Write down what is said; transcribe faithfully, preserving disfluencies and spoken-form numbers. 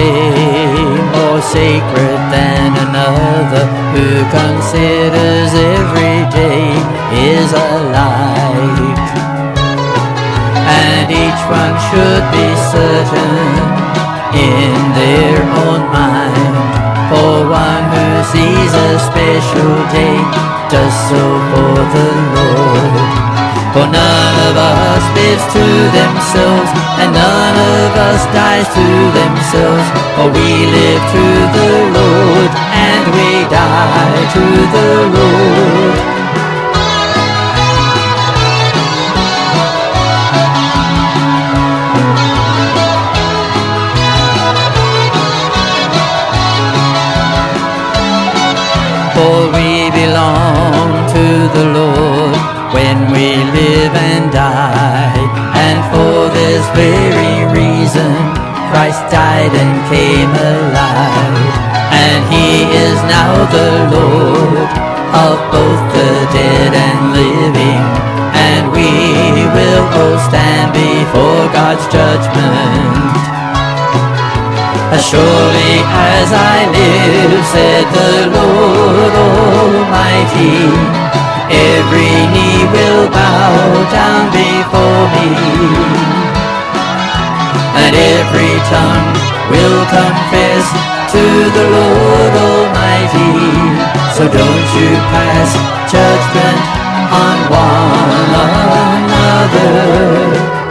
shame more sacred than another, who considers every day is alike. And each one should be certain in their own mind, for one who sees a special day does so for the Lord. For none of us lives to themselves, and none of us dies to themselves, for we live to the Lord, and we die to the Lord. For we belong to the Lord when we live and die, and for this very reason Christ died and came alive, and he is now the Lord of both the dead and living, and we will both stand before God's judgment. As surely as I live, said the Lord Almighty, every knee will bow down before me, and every tongue will confess to the Lord Almighty. So don't you pass judgment on one another.